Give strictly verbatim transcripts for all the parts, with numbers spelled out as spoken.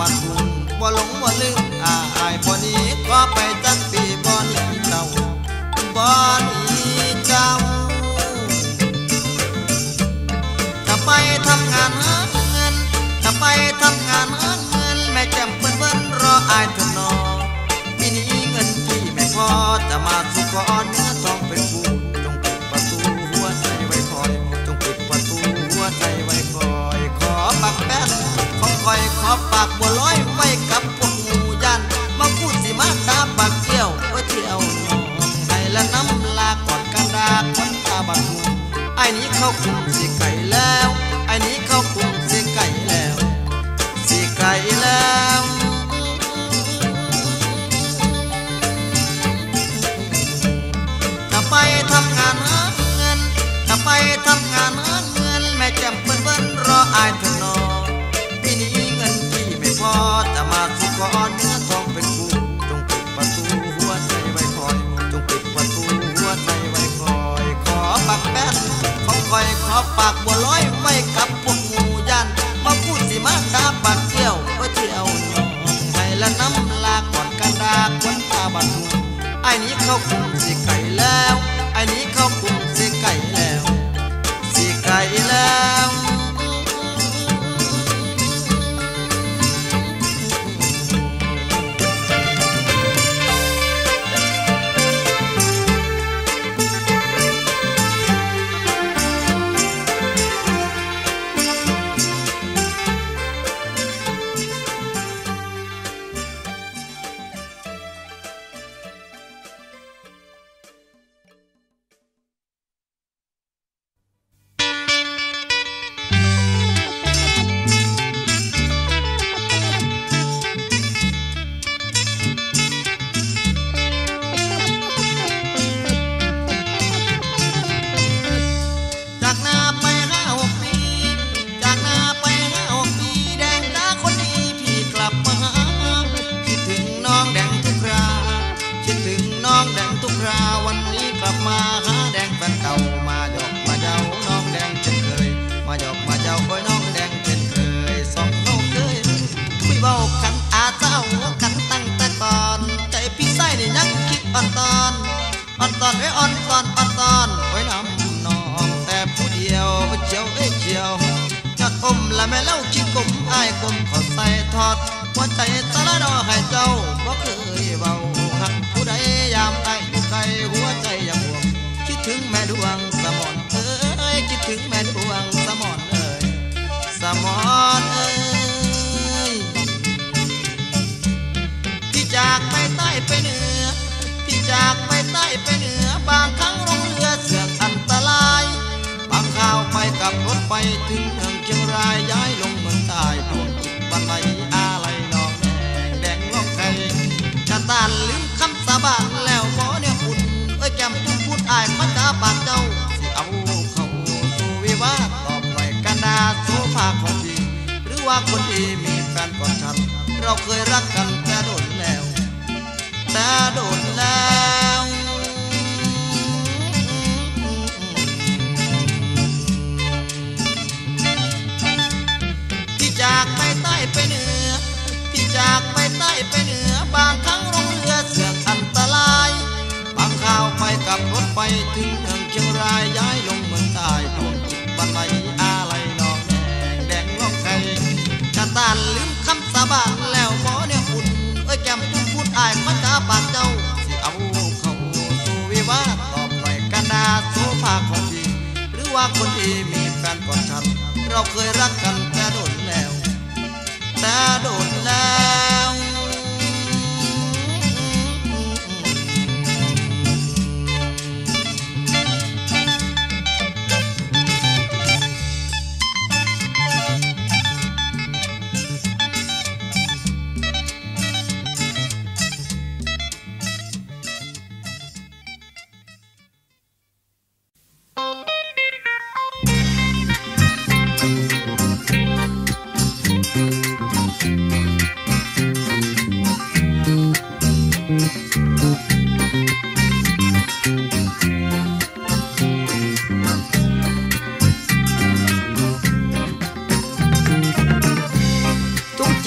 มาทุ่งบ่หลงบ่ลืมอาอายบ่หนีก็ไปจักปีบ่หนีเจ้าบ่หนีเจ้าจะไปทำงานหาเงินจะไปทำงานหาเงินแม่จำเป็นเว้นรออายทุกนอปีนี้เงินที่ไม่พอจะมาสู่ขอเนื้อทองเป็นกูจงปิดประตูหัวใจไว้คอยจงปิดประตูหัวใจไว้คอยขอปักแป้นของคอยขอปากบัวลอยไว้กับพวกงูยันมาพูดสิมาด่าปากเที่ยวไว้เที่ยวใส่และน้ำลากอดกันดาคนตาบักงูไอ้นี้เข้าคุกสิไก่แล้วไอ้นี้เข้าคุกสิไก่แล้วสิไก่แล้วจะไปทำงานหาเงินจะไปทำงานหาเงินแม่จำเป็นเว้นรออายเถอะนอปีนี้เงินที่ไม่พอจะมาสู่ขอเนื้อทองเป็นกูจงปิดประตูหัวใจไว้คอยจงปิดประตูหัวใจไว้คอยขอปักแป้นของคอยขอปากบัวลอยไว้กับพวกงูยันมาพูดสิมาด่าปากเที่ยวไว้เที่ยวใส่และน้ำลากอดกันดาคนตาบัดหูไอ้นี้เข้าคุกสิไก่แล้วไอ้นี้เข้าคุกสิไก่แล้วสิไก่แล้ว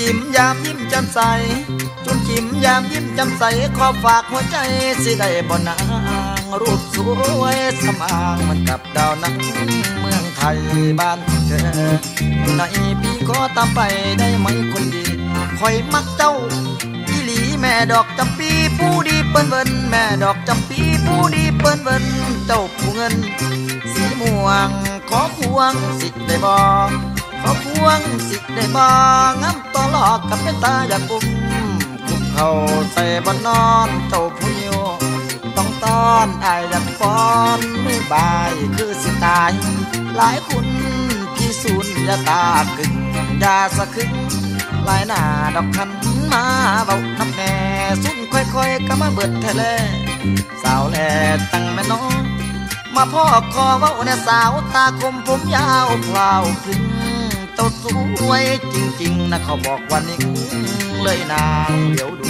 จิ้มยามยิ้มจำใสจุนจิ้มยามยิ้มจำใสขอฝากหัวใจสิได้บ่นางรูปสวยสมางมันกับดาวนักเมืองไทยบ้านเธอในพี่ขอตามไปได้ไหมคนดีคอยมักเจ้าอีหลีแม่ดอกจำปีผู้ดีเปิ้นเวินแม่ดอกจำปีผู้ดีเปิ้นเวินเจ้าผู้เงินสีม่วงขอควงสิได้บ่ขอควงสิได้บ่งามต่อหลอกกับเป็นตาอยากกุมกุมเขาใส่บนนอนเจ้าผู้เหี่ยวต้องต้อนอายอยากฟ้อนไม่บายคือสิตายหลายคุณพี่สูญยาตากึ่งยาสะคึ่งหลายหน้าดอกคันมาเบาน้ำแน่สุนค่อยๆก็มาเบิดเธอเลยสาวแลตั้งแม่น้องมาพ่อคอว่าเนี่ยสาวตาคมผมยาวพลาวพลิ้งเจ้าสวยจริงๆนะเขาบอกว่านิ่งเลยนางเดี๋ยวดู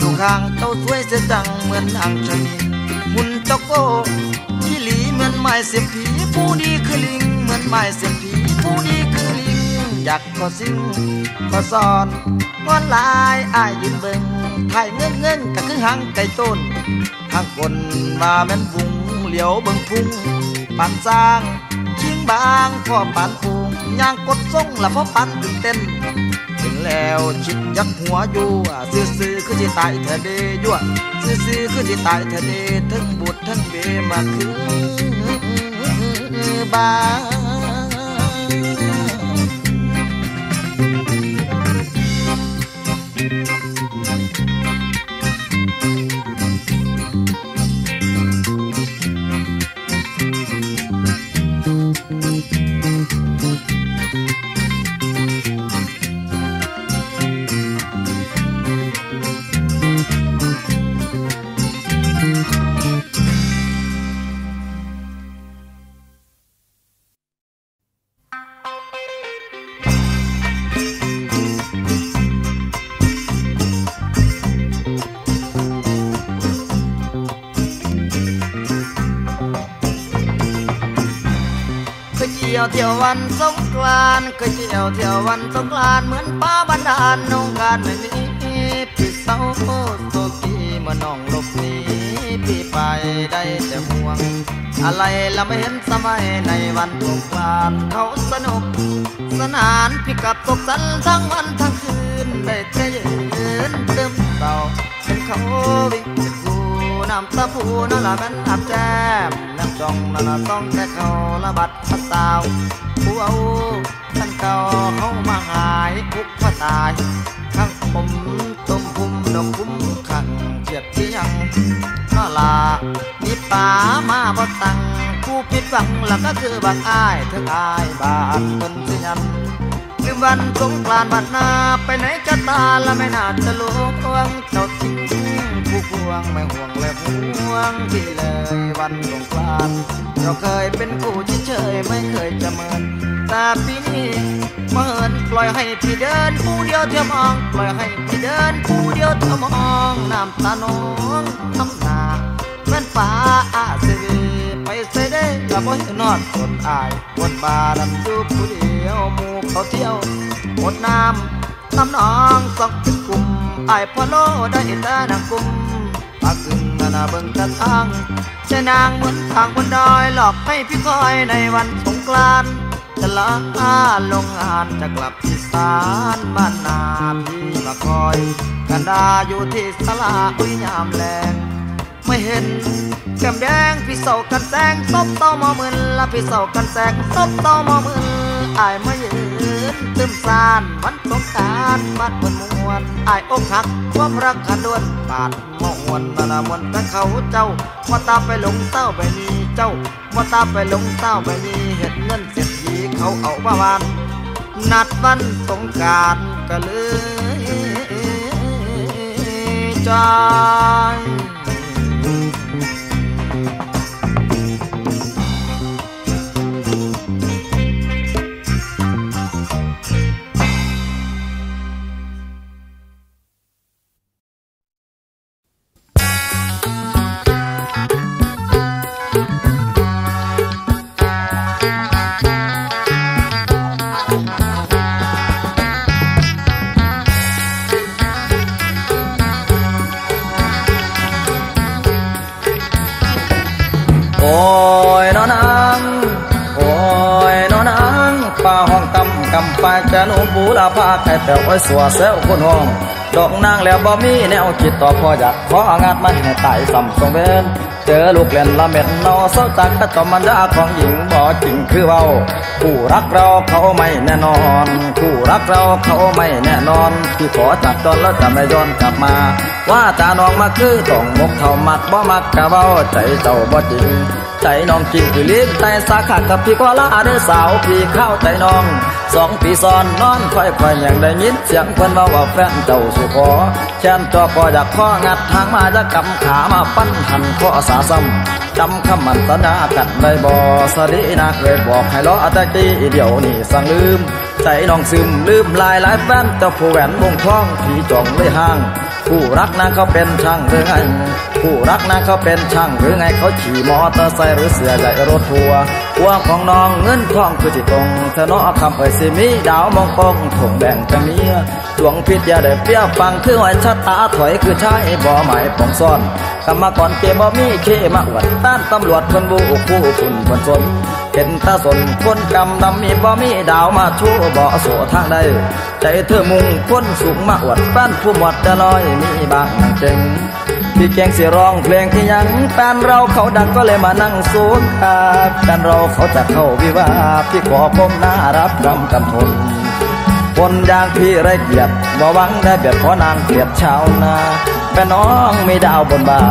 ดูข้างเจ้าสวยเสียจังเหมือนอ่างชนีมุนเจ้าโก้ที่หลีเหมือนไม้เสียบผีผู้ดีคือลิงเหมือนไม้เสียบผีผู้ดีคือลิงอยากขอซิ่งขอสอนงอนลายอ้ายยืนเบิ่งถ่ายเงินเงินกับคือหางไก่ต้นทางคนมาแม่นบุงเหลียวเบิ่งพุ่งปันสร้างชิงบางพ่อปันปูย่างกดส่งละพ่อปันถึงเต้นถึงแล้วชิดยักหัวอยู่ซื่อๆคือจิตายเธอเดยั่วซื่อๆคือจิตายเธอเดทั้งบุตรทั้งเบมาคือบาเที่ยววันสงกรานต์เคยเที่ยวเที่ยววันสงกรานต์เหมือนป้าบันดาลน้องการไม่มีพี่เศร้าโศกีเมื่อน้องหลบหนีพี่ไปได้แต่ห่วงอะไรเราไม่เห็นสมัยในวันสงกรานต์เขาสนุกสนานพี่กลับตกสันทั้งวันทั้งคืนได้แต่ยืนเติมเต่าเป็นเขาวิ่งกูน้ำตาพูน้ำละแม่นอาบแจ่มน้ำจองน้ำละต้องแต่เขาละบัดพระสาวผู้เอาท่านเก่าเขามาหายคุกพระตายข้างผมต้มพุ่มดอกพุ่มขังเฉียบที่ยังน้าลามีป่ามาบ่ตังผู้ผิดหวังละก็คือบางอ้ายเธออายบาดคนเสียนคือวันสงกรานต์วันนาไปไหนจะตาละไม่น่าจะหลงหวงเจ้าทิ้งผู้ห่วงไม่ห่วงและห่วงที่เลยวันสงกรานต์เราเคยเป็นคู่ที่เฉยไม่เคยจะเมินแต่ปีนี้เมินปล่อยให้พี่เดินผู้เดียวเธอมองปล่อยให้พี่เดินผู้เดียวเธอมองน้ำตาหนองทำนาแม่นป่าอาเซวีไปใส่ได้ละบ่เห็นนอดคนอายคนบาดันดูผู้เดียวหมู่เขาเที่ยวอดน้ำน้ำหนองสองติดกลุ่มไอพะโลได้แต่นางกุมปากขึ้นนาเบิ่งตะทางใจนางเหมือนทางบนดอยหลอกให้พี่คอยในวันสงกรานต์จะลาลงงานจะกลับที่ศาลบ้านนาพี่มาคอยกันดาอยู่ที่ศาลาอุ้ยยามแลงไม่เห็นแก้มแดงพี่เศร้ากันแสงซบเต้ามาหมื่นละพี่เศร้ากันแสงซบเต้ามาหมื่นไอไม่ยืนตึมซานวันสงกรานต์บ้านเพิ่นมวนไออกหักความรักขันด้วนปาดมะหวนมาละมวนแต่เขาเจ้าว่าตาไปหลงเศร้าไปนี้เจ้าว่าตาไปหลงเศร้าไปนี้เห็ดเงินเศรษฐีเขาเอาบ้าวันนัดวันสงกรานต์ก็เลยใจ ำปายแกนุ่มบูดาภาไก่แป๋วไอ้สัวเซลคนห้องดอกนางแล้วบ่มีแนวคิดต่อพออยากของานมันให้ตายซ้ำสองเบนเจอลูกเล่นละเม็ดนอเศร้าจักกระจอมมันยาของหญิงบ่จริงคือเบาคู่รักเราเขาไม่แน่นอนคู่รักเราเขาไม่แน่นอนที่ขอจับจนแล้วจะไม่ย้อนกลับมาว่าตาน้องมาคือต้องมกเท่ามักบ่มักกะเบาใจเจ้าบ่จริงใจน้องจริงคือลิ้นใจสาขากับพี่ก็ละเด้อสาวพี่เข้าใจน้องสองปีซ้อนนอนค่อยๆอย่างได้ยินเสียงเพิ่นเว้าว่าแฟนเจ้าสู่ขอแค้นจอพออยากของัดทางมาจะกำขามาปั้นหันขอสาซ้ำจำคำมันสัญญากันได้บ่สรีนักเลยบอกให้ล้อแต่กี้เดี๋ยวนี้สั่งลืมใจน้องซึมลืมลายหลายแฟนเจ้าผู้แหวนวงท้องผีจองเลยห่างผู้รักนางเขาเป็นช่างหรือไงผู้รักนางเขาเป็นช่างหรือไงเขาขี่มอเตอร์ไซค์หรือเสือใหญ่รถทัวร์พวกของน้องเงินทองคือจิตตรงเธอเนาะคำเอ่ยสิมีดาวมองปองถงแบ่งกันเมียดวงพิษยาเด็ดเปี้ยฟังคือหอยชะตาถอยคือใช้บ่อหมายปองซ่อนกรรมกรเกบ่มีเคมาอวดต้านตำรวจคนบู๊คู่คุณคนสนเป็นตาสนคนกำดำมีบ่มีดาวมาชู้บ่โสทางใดใจเธอมุ่งคนสูงมาอวดบ้านผู้หมดจะลอยมีบางเก่งพี่เก่งเสียร้องเพลงที่ยังแฟนเราเขาดังก็เลยมานั่งสูงอาแฟนเราเขาจะเข้าวิวาพี่ขอพมหน้ารับรำกำทนคนยางพี่ไรเกียดบ่หวังได้เบียดขอนางเกลียดชาวนาแฟนน้องมีดาวบนบ่า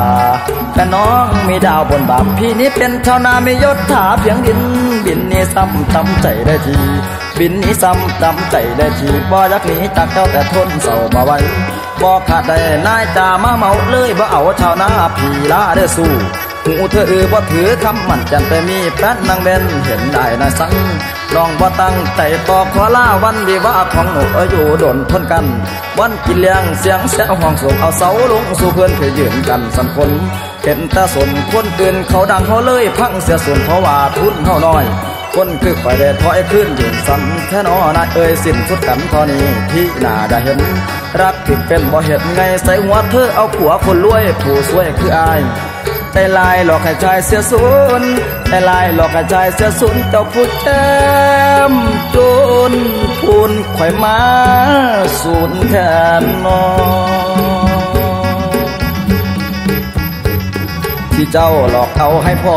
แฟนน้องมีดาวบนบ่าพี่นี้เป็นชาวนามียศถาเพียงดินบินนี่ซ้ำจำใจได้ทีบินนี่ซ้ำจำใจได้ทีบ่ยักหนีจากเจ้าแต่ทนเศร้าบ่ไหวบ่ขาดได้นายจ่ามาเมาเลยบ่เอาชาวนาพี่ละได้สู้หูเธอเออบ่ถือคำมันจันไปมีแฟนนางเบนเห็นได้นายสังลองบ่ตั้งใจต่อขอลาวันวิวาของหนูอยู่โดนทนกันวันกินเลี้ยงเสียงแซวห้องสูงเอาเสาลงสู่เพื่อนเคยยืนกันสันคนเห็นตาสนคนเกินเขาดังเขาเลยพังเสียส่วนเพราะว่าทุนเขาน้อยคนคือไฟแดดถอยขึ้นยืนสันแค่นอนเอ่ยสิ้นสุดกันตอนนี้ที่หน้าได้เห็นรักติดเป็นบ่เห็นไงใส่หัวเธอเอาผัวคนรวยผู้สวยคืออายแต่ลายหลอกให้ชายเสียสูญแต่ลายหลอกให้ชายเสียสูญเจ้าผู้แจ่มจนพูนข่อยมาสูญแทนน้องที่เจ้าหลอกเอาให้พอ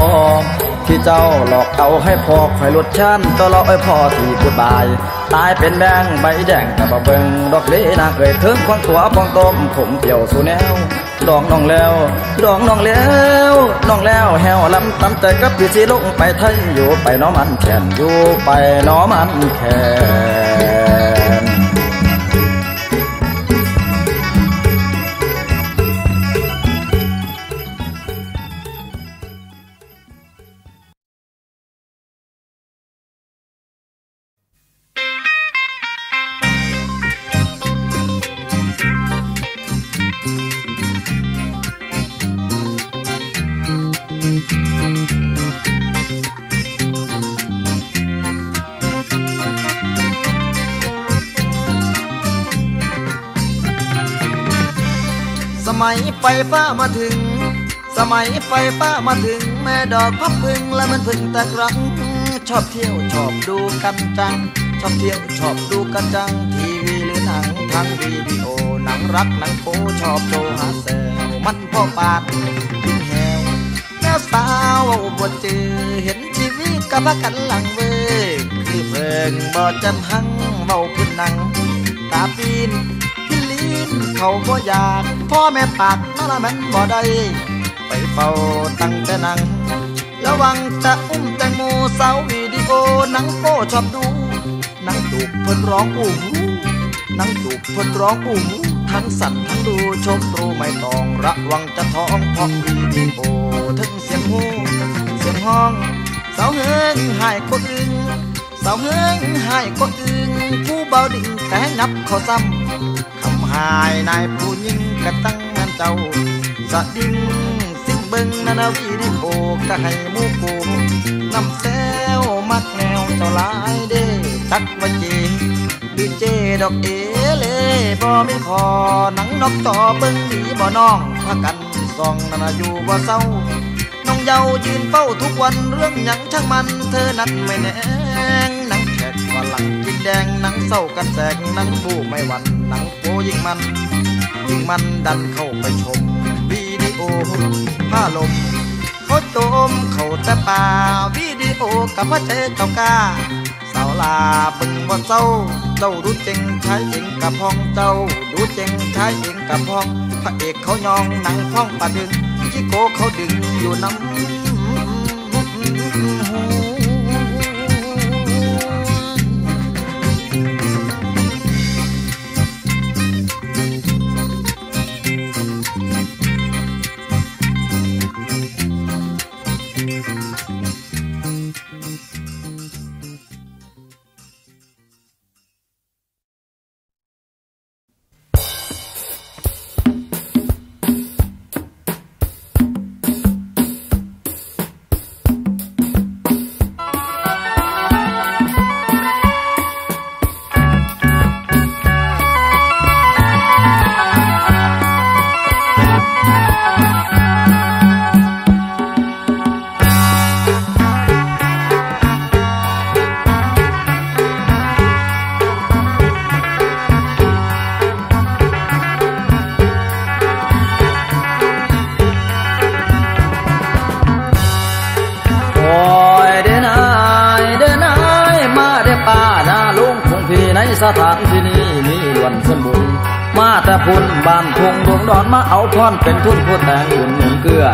ที่เจ้าหลอกเอาให้พอข่อยลดชั้นต่อรอไอ้พอที่กูตายตายเป็นแบงใบแดงแต่บ่เบิ่งดอกเลี้ยนางเอ่ยถึงของตัวปองต้มผมเดี่ยวสู่แนวดองน้องแล้วดองน้องแล้วน้องแล้วแหวลำตำใจกับพี่สีลุงไปไทยอยู่ไปน้อมันแขนอยู่ไปน้อมันแขนสมัยไฟฟ้ามาถึงสมัยไฟฟ้ามาถึงแม่ดอกพับพึงและมันพึงแต่ครั้งชอบเที่ยวชอบดูกันจังชอบเที่ยวชอบดูกันจังทีวีหรือหนังทางวีดีโอหนังรักหนังโป๊ชอบโชว์หาแซวมันพ่อปาดยิ่งแหวแม่สาวบวชเจอเห็นทีวีกับพระกันหลังเว้ยคือเพลงบ่จำหังเมาพื้นหนังตาปีนเขาบ่อยากพ่อแม่ปากนั่นละแม่นบ่ได้ไปเฝ้าตั้งแต่นังระวังจะอุ้มแตงโมเสาวีดีโอหนังโป้ชอบดูหนังตูบเพิ่นร้องอู้หูหนังตูบเพิ่นร้องอู้หูทั้งสั่นทั้งดูชมตรูไม่ต้องระวังจะท้องพองวีดีโอทั้งเสียงหูเสียงห้องเสาเฮืองหายก็อึ้งเสาเฮืองหายก็อึ้งผู้เบาดิ่งแต่นับเขาซ้ำหายนายผู้ยิ่งกระตั้งงานเจ้าสะดิ้งสิเบิ้งนานาวีดิโอกะให้มูกูน้ำแซวมักแนวเจ้าหลายเด้ตักว่าเจดีเจดอกเอเลบ่ไม่พอหนังนกต่อเบิ้งดีบ่น้องพากันซองนานาอยู่บ่เศร้าน้องเยายืนเฝ้าทุกวันเรื่องหยังช่างมันเธอนั้นไม่แน่งหนังแขกว่าหลังกิน แดงหนังเศร้ากันแตกหนังบูไม่หวั่นหนังโปยิ่งมันยิ่งมันดันเข้าไปชมวิดีโอผ้าลมเขาโจมเขาแต่ป่าวิดีโอกับพระเจ้าเก่ากาสาวลาบึงวันเศร้าเจ้าดูเจงชายเองกับพ้องเจ้าดูเจงชายเองกับพ้องพระเอกเขายองหนังพ้องปะดึงที่โกเขาดึงอยู่น้ำสถานที่นี้มีวันสมบูรณ์มาแต่พุ่นบ้านพงดวงดอนมาเอาพรเป็นทุนผู้แต่งบุญมือเกลือ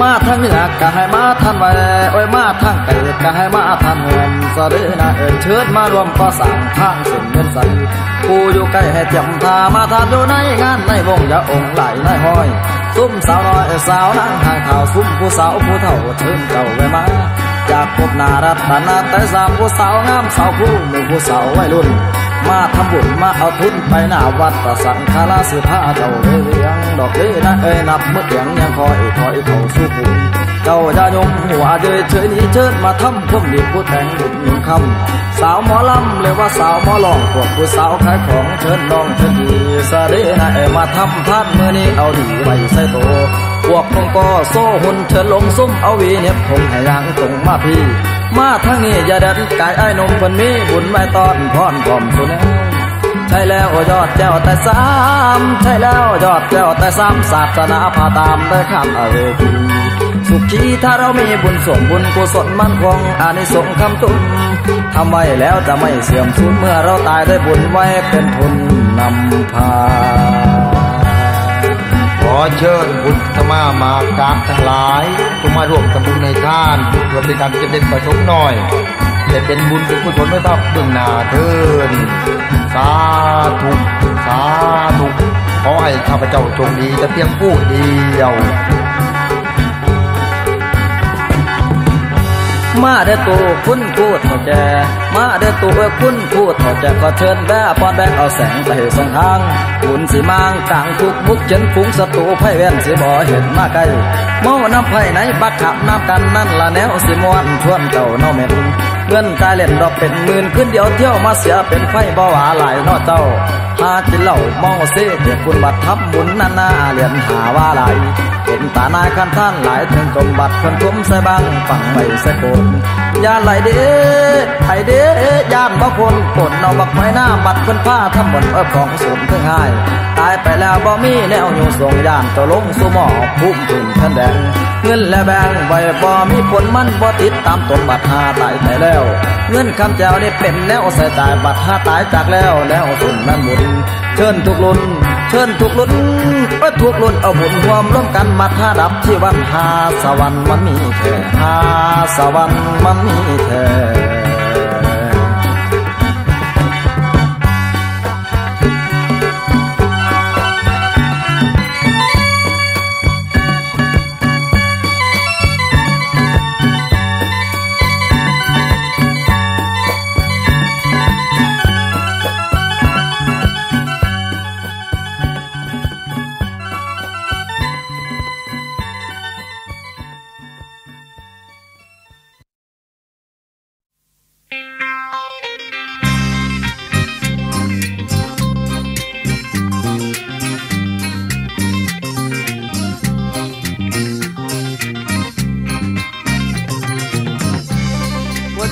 มาทางเหนือกะให้มาท่านไว้โอ้ยมาทางไกลกะให้มาท่านเงินสะดือนาเอิญเชิดมารวมก็สั่งทางสุนเงินใสผู้อยู่ใกล้ให้เจียมตามาทานดูในงานในวงอย่าองค์ไหลในห้อยซุ้มสาวน้อยสาวนั่งทางเท้าซุ้มผู้สาวผู้เฒ่าเชิญเจ้าไว้มาจากพบนารัตนาแต่สามผู้สาวงามสาวผู้หนึ่งผู้สาววัยรุ่นมาทำบุญมาเอาทุนไปหน้าวัดประสังฆาราสิพาเจ้าเลี้ยงดอกเลี้ยนะเอ้ยนับเมื่อเลี้ยงยังคอยคอยเขาสู้ผู้เจ้าจะยมหัวเดือยเฉยนี้เชิดมาทำพุ่มดีผู้แต่งดุจหนึ่งคำสาวหมอลำเลยว่าสาวหมอลองพวกผู้สาวขายของเชิดลองเชิดดีสะเลี้ยนะเอ้ยมาทำพลาดเมื่อนี้เอาดีไว้ใส่โตพวกคงก็โซ่หุ่นเชิดลงซุ้มเอาวีเน็บคงให้ยังตรงมาพี่มาทางนี้อย่าดันกายไอ้นมคนมีบุญไว้ตอนพรพรมสุนใช่แล้วยอดแจ้วแต่สามใช่แล้วยอดแจ้วแต่สามศาสนาพาตามได้ข้ามอเวจีสุขีถ้าเรามีบุญส่งบุญกุศลมั่นคงอานิสงส์คำตุ้มทำไว้แล้วจะไม่เสื่อมสูญเมื่อเราตายได้บุญไว้เป็นทุนนำพาขอเชิญบุญธรรมามากราบทั้งหลายทุกมาร่วมทำบุญในท่านรวมเป็นการจะเป็นประชงหน่อยจะเป็นบุญเป็นกุศลไม่ต้องเบื้องหน้าเทินสาธุสาธุขอให้ข้าพเจ้าจงดีแต่เพียงผู้เดียวมาเด้อตัวคุณพูดเถอะแกมาเด้อตัวคุณพูดเถอะแกก็เชิญแด่ป้อนแดงเอาแสงไปส่องทางบุญสีมังกลางทุกบุกเฉินฟุ้งศัตรูไพ่เว้นสีบ่อเห็นมาไกลเมาน้ำไผ่ไหนบักขับน้ำกันนั่นละแนวสีม่วนชวนเจ้าน้องเม็ดเพื่อนกายเล่นดอกเป็นหมื่นขึ้นเดียวเที่ยวมาเสียเป็นไฟบ่หวาหลายนอเจ้าหากินเหล้าเมาเสียเด็กคุณบัดทับบุญนานาเรียนหาว่าหลายเป็นตาหน้าคันท่านหลายถึงกลมบัดคนคุ้มใส่บังฝังไว้ใส่โกนยาไหลเด้ไอเด้ย่านบ่คนปนเอาบักไม้หน้าบัดคนผ้าทำบนเอฟของสูงเพื่อให้ตายไปแล้วบ่มีแนวอยู่ทรงย่านตัวลงสู่หมอกพุ่มถึงท่านแดงเงินและแบงใบบ่มีผลมันบ่ติดตามตัวบัดหาตายไปแล้วเงินคำแจวนี่เป็นแนวใส่ตายบัดหาตายจากแล้วแล้วสุนนั้นหมุนเชิญทุกลุ่นเชิญทุกลุ่นเอ้ยทุกลุ่นเอาบุญรวมร่วมกันมาท่าดับที่วันหาสวรรค์มันมีแค่หาสวรรค์มันมีแค่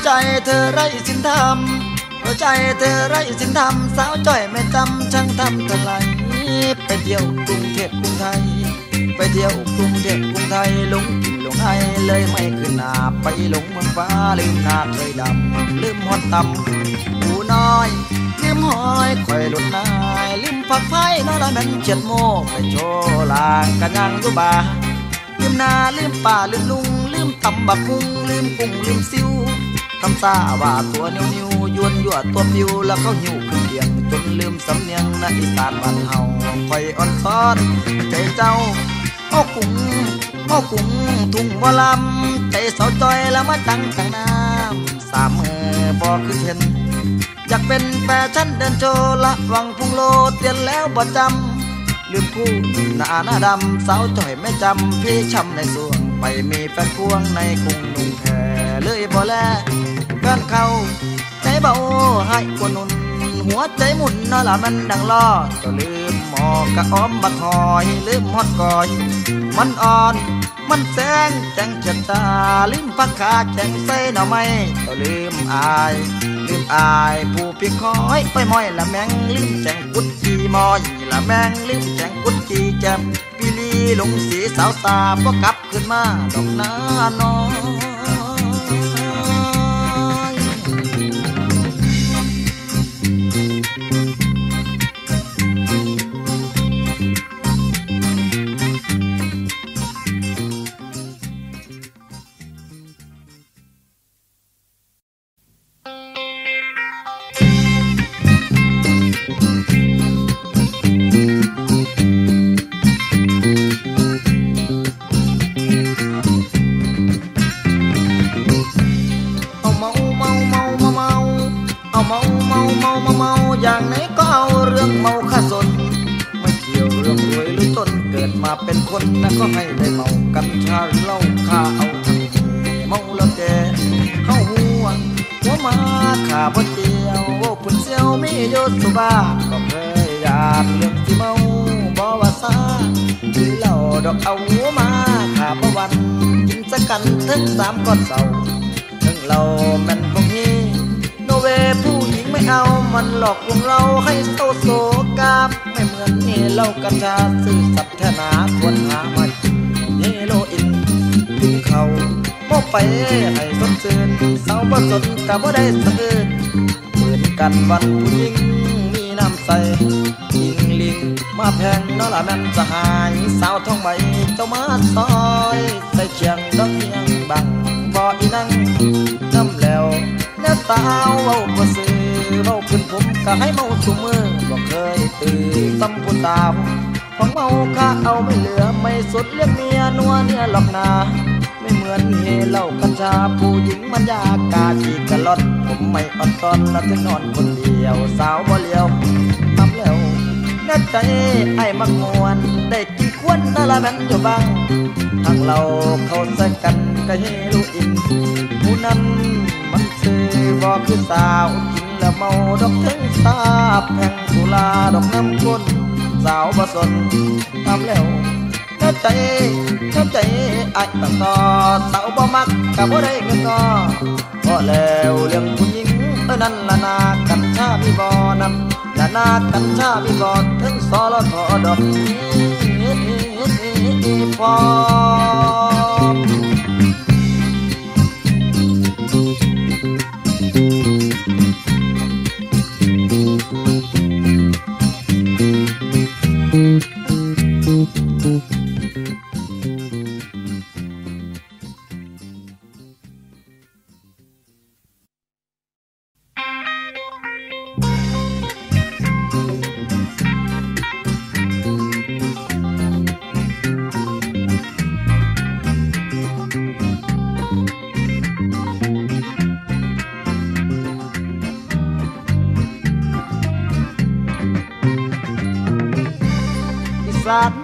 ใจเธอไร้ศีลธรรมหัว ใจเธอไร้สินธรรมสาวจ่อยไม่จำช่างทำเท่าไหร่ไปเที่ยวกรุงเทพกรุงไทยไปเที่ยวกรุงเทพกรุงไทยหลงกินหลงไอเลยไม่ขึ้นหน้าไปหลงเมืองฟ้าลืมหน้าเคยดำลืมหอดตำหูน้อยลืมหอยคอยหลุดนายลืมผักไผ่นอนนั้นเจ็ดโมไปโชว์ลางกันยังยุบาลืมนาลืมป่าลืมลุงลืมตำบักกุ้งลืมกุ้งลืมซิวทำซาว่าตัวนิ้วนิ้วยวนยั่วตัวผิวแล้วเขาหิวขึ้นเพียงจนลืมสำเนียงในอีสานบ้านเฮาคอยอ่อนซ้อนใจเจ้าอ้อกุ้งอ้อกุ้งทุ่งวะลำใจสาวจอยแล้วมาจังจังน้ำสามมือบอกคือเห็นอยากเป็นแฟชั่นเดินโชว์ละวังพุงโลเตียนแล้วบ่จำลืมคู่หน้าหน้าดำสาวจ่อยไม่จำพี่ช้ำในสวงไปมีแฟนพวงในกรุงนุ่งแพเลยบ่แลแฟนเขาใจเบาให้กวนนุ่นหัวใจหมุนน่าละมันดังล้อจะลืมหมอกกะอ้อมบักหอยลืมฮอดก่อยมันอ่อนมันแสงแจงเจ็บตาลืมปักขาแจงใส่หน่อไม้จะลืมอายลืมอายผู้พี่คอยไปมอยละแมงลืมแจงกุดจีมอยละแมงลืมแจงกุดจีแจมปีลีลงสีสาวสาบ่กลับขึ้นมาดอกน้าน้อเป็นคนนะก็ให้ได้เมากันชาเล่าข้าเอาทั้งเมาแล้วแกเข้าหัวหัวมาข้าบ่เจียวโอ้คุณเซียวมีโยสุบ้าก็เคยอยากเรื่องที่เมาบ่ว่าซาที่เหล่าดอกเอาหัวมาข้าบ่วันกินสักกันถึงสามก้อนเสาถึงเรามันพวกนี้โนเวผู้หญิงไม่เอามันหลอกลวงเราให้เศร้าโศกามไม่เหมือนนี่เล่ากัญชาสื่อสับธนาควรหามาจินเยโลอินถึงเขาโมไปให้สดชื่นเศร้าบ่สนกะบ่ได้สะอื้นเหมือนกันวันผู้หญิงมีน้ำใสลิงลิงมาแพงน้อละแม่นสหายสาวท้องใบเจ้ามาซอยใส่เคียงดอกเคียงบังบ่ออีนั่งน้ำแล้วแล้วสาวเว้าบ่ซื่อเมาขึ้นผมก็ให้เมาสุมือบ่เคยตื่นซ้ำผู้สาวของเมาข้าเอาไม่เหลือไม่สุดเรียกเมียนัวเนื้อหลอกนาไม่เหมือนเฮเล่ากัญชาผู้หญิงมันยากาจีกะลดผมไม่อดตอนและถึงนอนคนเดียวสาวบ่เลี้ยวทำแล้วแน่ใจไอ้มักมวนได้กี่ควนน่าละแม่นอยู่บ้างทางเราเขาใส่กันก็เฮลูอินผู้นั้นมันซื้อบ่คือสาวละเมาดอกถึงตาแพงสุราดอกน้ำข้นสาวบ่สนทำแล้วเจ้าใจเจ้าใจไอ้ตัดต่อสาวบ่มักกะบ่ได้เงินก็พอแล้วเรื่องผู้หญิงเออนั่นละนากัญชาพี่บ่นั่นละนากัญชาพี่บ่ถึงสอละทอดอกพอ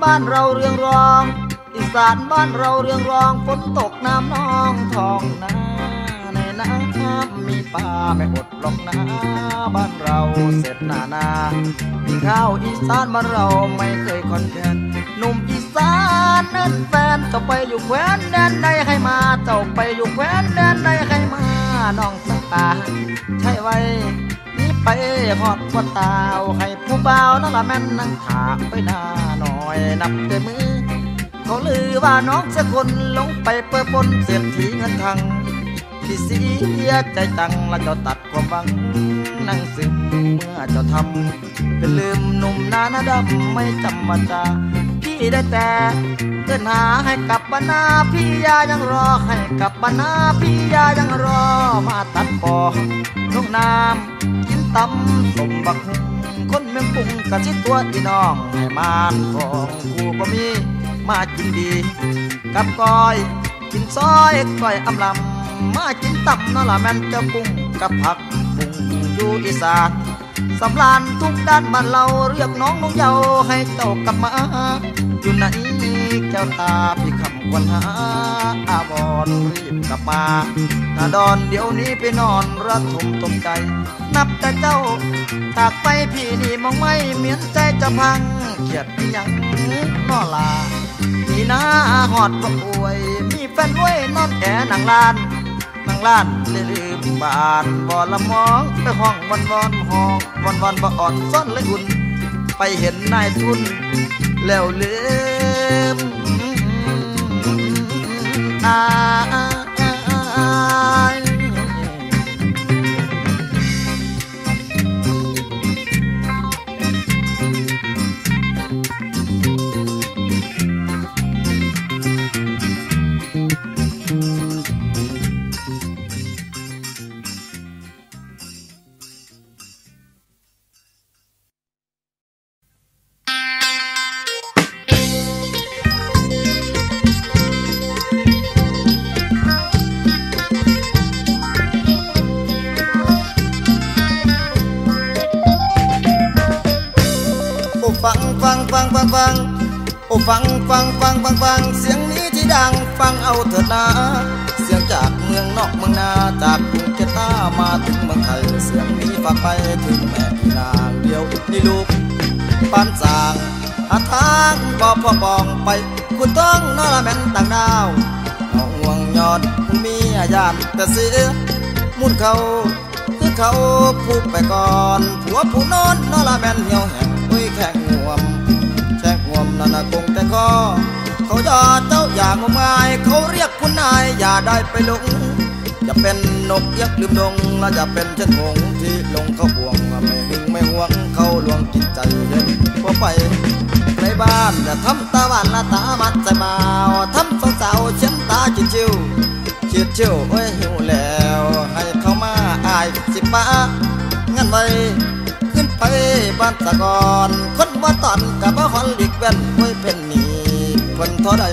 บ้านเราเรืองรองอีสานบ้านเราเรืองรองฝนตกน้ำนองทองนาในน้ำมีปลาไม่อดหรอกนะบ้านเราเสร็จหน้านามีข้าวอีสานบ้านเราไม่เคยคอนแทนหนุ่มอีสานเอิ้นแฟนเจ้าไปอยู่แคว้นแดนใดให้มาเจ้าไปอยู่แคว้นแดนใดให้มาน้องสักตาใช่ไว้มี ไปขอดขอดตาวให้ผู้เบานั่นละแม่นนั่งถากไปหน้าหน่อยนับแต่มือเขาลือว่าน้องสักคนลงไปเปื้อปนเสียบถีเงินทังที่เสียใจจังและเจ้าตัดความบังนั่งซึมเมื่อเจ้าทำเป็นลืมหนุ่มหน้าดำไม่จำมาจาพี่ได้แต่เดินหาให้กลับบ้านนาพี่ยายังรอให้กลับบ้านนาพี่ยายังรอมาตัดปอลูกน้ำกินตำสมบักหุ่งคนเมืองปุ่งกะชิดตัวพี่น้องให้มานของกูบ่มีมากินดีกับก้อยกินซอยก้อยอำลำมากินตำนั่นละแม่นเจ้ากุ้งกับผักบุ้งอยู่อีสานสำราญทุกด้านบ้านเราเรียกน้องน้องเยาให้เจ้ากลับมาอยู่ไหนเจ้าตาพี่คำควรหาอาบอนรีบกลับมาถ้าดอนเดี๋ยวนี้ไปนอนระทมตมใจนับแต่เจ้าตากไปพี่นี่มองไม่เหมือนใจจะพังเกียดยังนอลามีหน้าหอดประอวยมีแฟนด้วยนอนแอ่หนังลานหนังลานเลยลืมบานบ่อละมองไปห้องวันวันห้องวันวันบ่อ่อนซ่อนเลยอุ่นไปเห็นนายทุนแล้วลืมอายโอ้ฟังฟังฟังฟังฟังเสียงนี้ที่ดังฟังเอาเถิดนะเสียงจากเมืองนอกเมืองนาจากกรุงเทพมาถึงเมืองไทยเสียงนี้ฝากไปถึงแม่นางเดียวนี่ลูกปานสางหาทางบ่พอปองไปคุณต้องนอละแม่นต่างดาวเอาห่วงยอดคุณมีอาญาแต่เสือมุดเขาคือเขาผูกไปก่อนผัวผู้นอนนอละแม่นเหี่ยวแห้งอุ้ยแข็งหัวนั่นคงแต่ก็เขายอดเจ้าอย่างงมงายเขาเรียกคุณนายอย่าได้ไปหลงจะเป็นนกเอี้ยลืมดงและจะเป็นเช่นหงที่ลงเขาบ่วงไม่หึงไม่หวงเขาลวงกินใจเย็นพอไปในบ้านจะทำตาหวานละตามัดใจมาทำสาวสาวเช็ดตาจิ๋วจิ๋วจิ๋วจิ๋วเอ้ยหิวแล้วให้เขามาอายสิป้างั้นไว้ขึ้นไปบ้านตะกอนคนว่าตอนกับว่าหอนดิกเว้นไว้เป็นหนี้คนท้อใด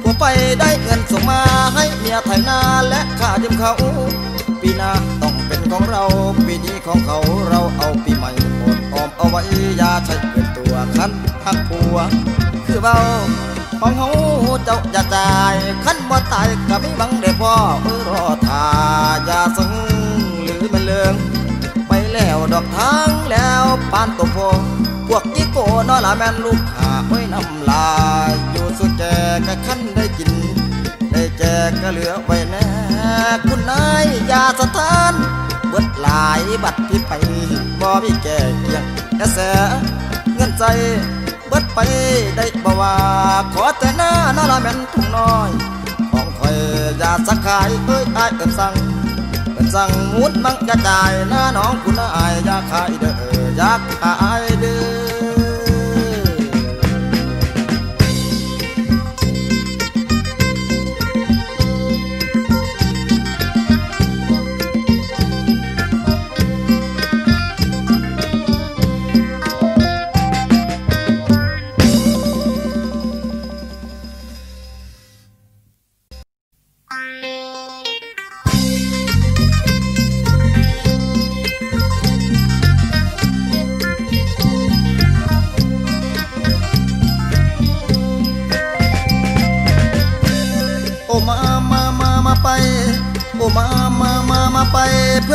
ผัวไปได้เงินส่งมาให้เมียไถนาและข้ายืมเขาปีหน้าต้องเป็นของเราปีนี้ของเขาเราเอาปีใหม่อดออมเอาไว้ยาใช้เป็นตัวคันหักผัวคือเบาปองหูเจ้าอย่าตายคันบ่ตายกับไม่บังเดพ่อเออรอทายาสงหรือมันเลืองไปแล้วดอกทั้งแล้วปานตัวพอพวกกิโก้นอละแม่นลูกหาไว้น้ำลายอยู่สุดแจกะขั้นได้กินได้แจกก็เหลือไว้แน่คุณนายยาสถานเบิดหลายบัดพี่ไปบ่มีแก่เกียงกระแสเงินใจเบิดไปได้บ่ว่าขอแต่หน้านอละแม่นทุ่งน้อยของคอยยาสักขายเอ้ยอายเกินสั่งสั่งมุดมังกระจายหน้าน้องคุณอายอยากขายเด้ออยากขายเด้อ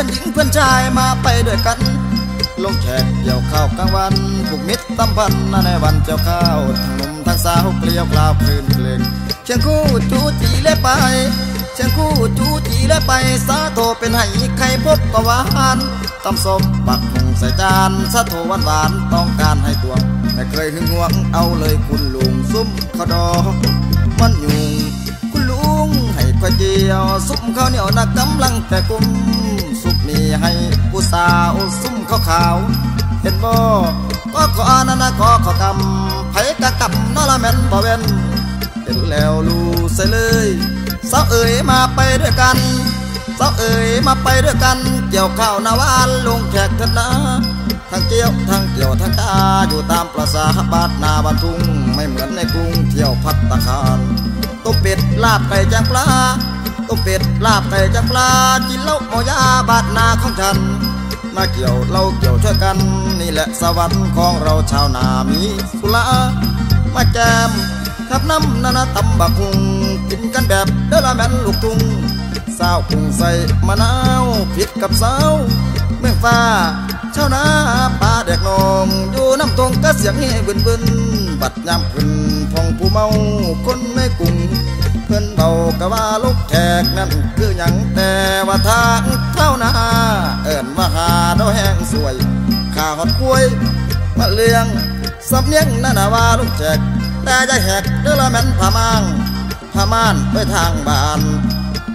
เพื่อนหญิงเพื่อนชายมาไปด้วยกันลงแขกเกี่ยวข้าวกลางวันผูกมิตรสัมพันธ์ในวันเกี่ยวข้าวทั้งหนุ่มทั้งสาวเกลียวกล่าวคลื่นเพลงเชียงคู่จูจีและไปเชียงคู่จูจีและไปสาโทเป็นให้ใครพบก็หวานต ตำส้มปักหุงใส่จานสะโถหวานหวานต้องการให้ตวงแต่เคยหึงหวงเอาเลยคุณลุงซุ่มข้าวดอกมันยุงคุณลุงให้ก๋วยเตี๋ยวซุ่มข้าวเหนียวนักกำลังแต่กุ้มซุปมีให้ผู้สาวซุ่มข้าวขาวเห็นบ่ก็ขอนานาขอขอกำไผกะกำนอละแม่นบ่เว้นเห็นแล้วรู้ใส่เลยสาวเอ๋ยมาไปด้วยกันสาวเอ๋ยมาไปด้วยกันเกี่ยวข้าวนาวันลุงแขกเถิดนะทั้งเกี่ยวทั้งเกี่ยวทั้งตาอยู่ตามประสาบาดนาบานทุ่งไม่เหมือนในกรุงเที่ยวพัตตาคารตุ๊บเป็ดลาบไก่แจงปลาตุ๊บเป็ดลาบไก่แจงปลากินเหล้าเมายาบาดนาของฉันมาเกี่ยวเราเกี่ยวช่วยกันนี่แหละสวรรค์ของเราชาวนามีสุรามาแจมขับน้ำนานาตำบักหุ่งกินกันแบบเดลแมนลูกทุ่งสาวกุ้งใส่มะนาวผิดกับสาวเมืองฟ้าเช้านาป่าแดกนมอยู่น้ำตรงก็เสียงเฮ่บึนบึนบัดยามขึ้นพองผู้เมาคนในกุ้งเพื่อนเบากะว่าลูกแขกนั่นคือหยังแต่ว่าทางเท่านาเอิญว่าหาดาวแห้งสวยข้าหอดกล้วยมะเลียงสับเนียงนานาว่าลูกแขกแต่จะแหกเดลแมนผ้าม่านผ้าม่านไปทางบ้าน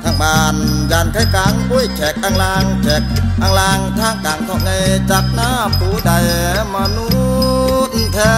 ทางบ้านยานไข่กลางปุ้ยแขกอังลางแขกอังลางทางกลางทองไงจากหน้าผู้ใดมนุษย์แท้